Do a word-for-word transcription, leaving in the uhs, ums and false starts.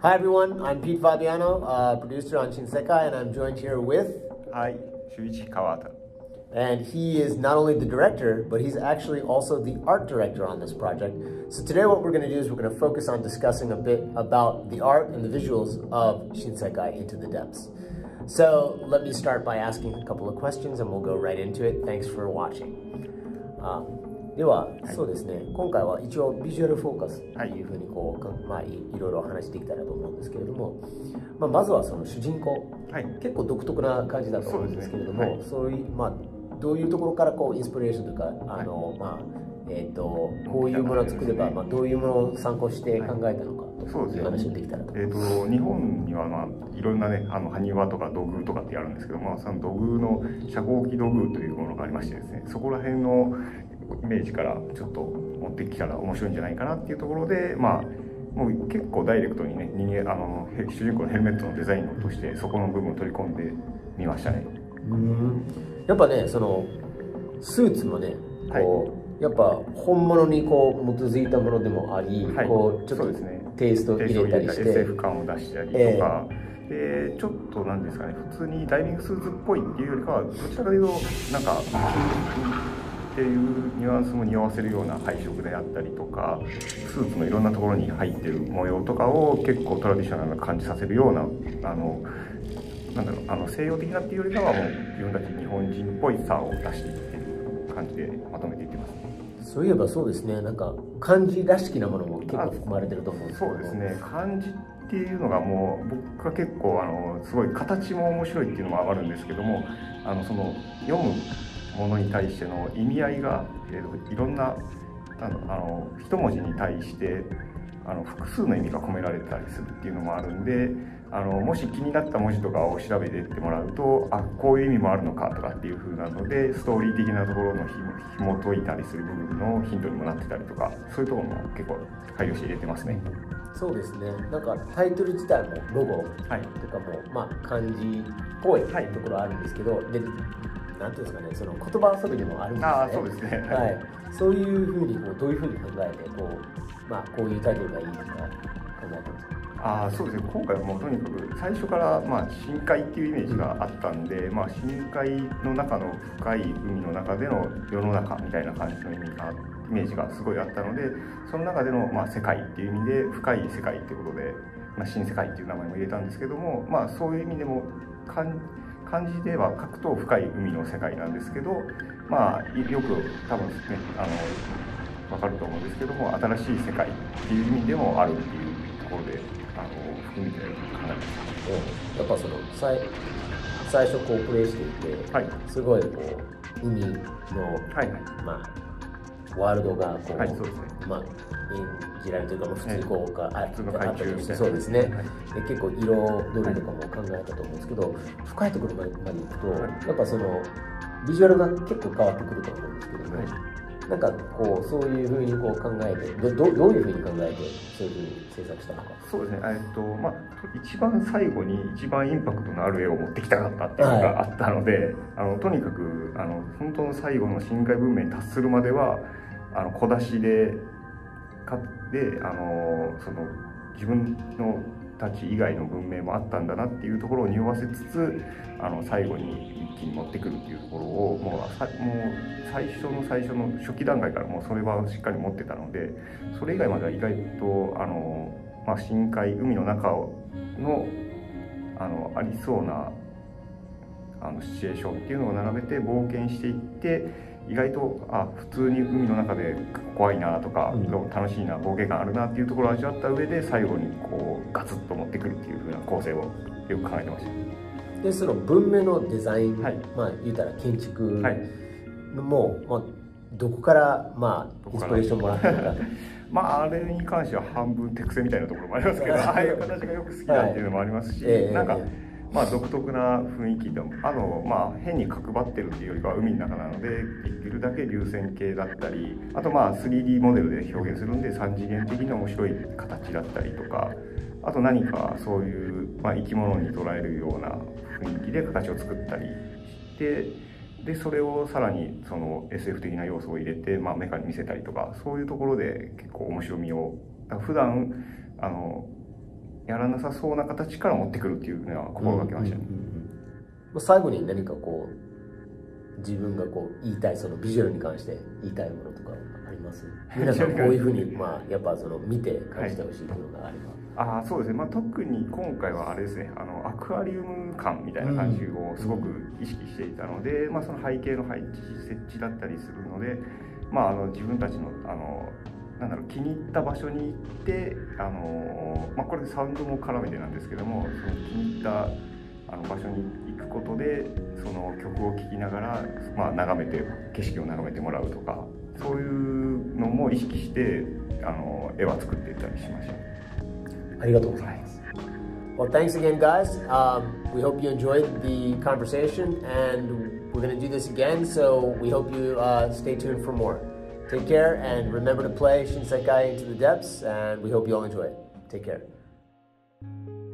Hi everyone, I'm Pete Fabiano, uh, producer on Shinsekai, and I'm joined here with... Hi, Shuichi Kawata. And he is not only the director, but he's actually also the art director on this project. So today what we're going to do is we're going to focus on discussing a bit about the art and the visuals of Shinsekai Into the Depths. So let me start by asking a couple of questions and we'll go right into it. Thanks for watching. Um, では、そうですね、今回は一応ビジュアルフォーカスというふうにこう、まあ、いろいろ話していきたいなと思うんですけれども、まあ、まずはその主人公、はい、結構独特な感じだと思うんですけれども、そういう、まあ、どういうところからこうインスピレーションというか、あの、まあ、えっと、こういうものを作れば、まあ、どういうものを参考して考えたのか。そうですね、えー、と日本には、まあ、いろんなねあの埴輪とか土偶とかってあるんですけども、その土偶の遮光器土偶というものがありましてですね、そこら辺のイメージからちょっと持ってきたら面白いんじゃないかなっていうところで、まあ、もう結構ダイレクトにね人間あの主人公のヘルメットのデザインとしてそこの部分を取り込んでみましたね。うん、やっぱねそのスーツもねこう、はい、やっぱ本物にこう基づいたものでもあり、はい、こうちょっとそうですねテイストを入れたりして エスエフ 感を出したりとか、えー、でちょっとなんですかね、普通にダイビングスーツっぽいっていうよりかはどちらかというとなんかっていうニュアンスも匂わせるような配色であったりとか、スーツのいろんなところに入ってる模様とかを結構トラディショナルな感じさせるようなあのなんだろうあの西洋的なっていうよりかはもう自分たち日本人っぽいさを出していってる感じでまとめていってますね。そういえばそうですね、なんか漢字らしきなものも結構含まれてると思うんですけど。そうですね、漢字っていうのがもう僕は結構あのすごい形も面白いっていうのもあるんですけども、あのその読むものに対しての意味合いが、えー、いろんなあの一文字に対してあの複数の意味が込められたりするっていうのもあるんで、あのもし気になった文字とかを調べていってもらうと、あこういう意味もあるのかとかっていう風なのでストーリー的なところの紐解いたりする部分のヒントにもなってたりとか、そういうところも結構配慮して入れてますね。そうですね、なんかタイトル自体もロゴとかも、はい、まあ漢字っぽいところあるんですけど、でなんていうんですかね、その言葉遊びでもあるんですね。そういうふうにこうどういうふうに考えてこう、まあ、こういうタイトルがいいとか考えてますか。あそうですね、今回はもうとにかく最初から、まあ、深海っていうイメージがあったんで、うん、まあ、深海の中の深い海の中での世の中みたいな感じの意味がイメージがすごいあったので、その中での、まあ、世界っていう意味で深い世界っていうことで、まあ、新世界っていう名前も入れたんですけども、まあ、そういう意味でもかん漢字では書くと深い海の世界なんですけど、まあ、よく多分、ね、あの分かると思うんですけども、新しい世界っていう意味でもあるっていうところであの含めてかなり、うん、やっぱその最最初こうプレイしていて、はい、すごいこう海の、はいはい、まあ、ワールドがこう、はい、そうですね、まあ演じられるというか、まあ、普通にこうか、はい、普通の海中みたいな、そうですね、はい、で結構色取りとかも考えたと思うんですけど、はい、深いところまで行くと、はい、やっぱそのビジュアルが結構変わってくると思うんですけどね、はい、なんかこうそういうふうにこう考えて ど, ど, どういうふうに考えてそういうふうに制作したのか。そうですね、えっとまあ一番最後に一番インパクトのある絵を持ってきたかったっていうのがあったので、はい、あのとにかくあの本当の最後の深海文明に達するまではあの小出しでかであのその自分のたち以外の文明もあったんだなっていうところを匂わせつつ、あの最後に一気に持ってくるっていうところをもう、もう最初の最初の初期段階からもうそれはしっかり持ってたので、それ以外までは意外とあの、まあ、深海海の中の、あのありそうなあのシチュエーションっていうのを並べて冒険していって。意外とあ普通に海の中で怖いなとか、うん、楽しいな冒険感あるなっていうところを味わった上で最後にこうガツッと持ってくるっていう風な構成をよく考えてました。でその文明のデザイン、はい、まあ言うたら建築も、はい、まあ、どこからまあインスピレーションもらったのかまああれに関しては半分手癖みたいなところもありますけどああいう形がよく好きだっていうのもありますし、はい、えー、なんか。えーまあ独特な雰囲気で、あの、まあ、変に角張ってるっていうよりかは海の中なのでできるだけ流線形だったり、あとまあ スリーディー モデルで表現するんでさん次元的に面白い形だったりとか、あと何かそういう、まあ、生き物に捉えるような雰囲気で形を作ったりして。でそれをさらにその エスエフ 的な要素を入れて、まあ、メカに見せたりとか、そういうところで結構面白みを普段あのやらなさそうな形から持ってくるっていうのは心がけましたね。最後に何かこう自分がこう言いたい、そのビジュアルに関して言いたいものとかあります？皆さんこういうふうにまあやっぱその見て感じてほしいものがあれば、はい、ああそうですね、まあ、特に今回はあれですね、あのアクアリウム感みたいな感じをすごく意識していたので、うん、まあ、その背景の配置設置だったりするので、まあ、あの自分たちのあのなんだろう、気に入った場所に行って、あのーまあ、これサウンドも絡めてなんですけども、その気に入ったあの場所に行くことでその曲を聴きながら、まあ、眺めて景色を眺めてもらうとか、そういうのも意識して、あのー、絵は作っていたりしました。ありがとうございます。Well, thanks again, guys. Um, we hope you enjoyed the conversation, and we're going to do this again, so we hope you uh, stay tuned for more. Take care, and remember to play Shinsekai Into the Depths, and we hope you all enjoy it. Take care.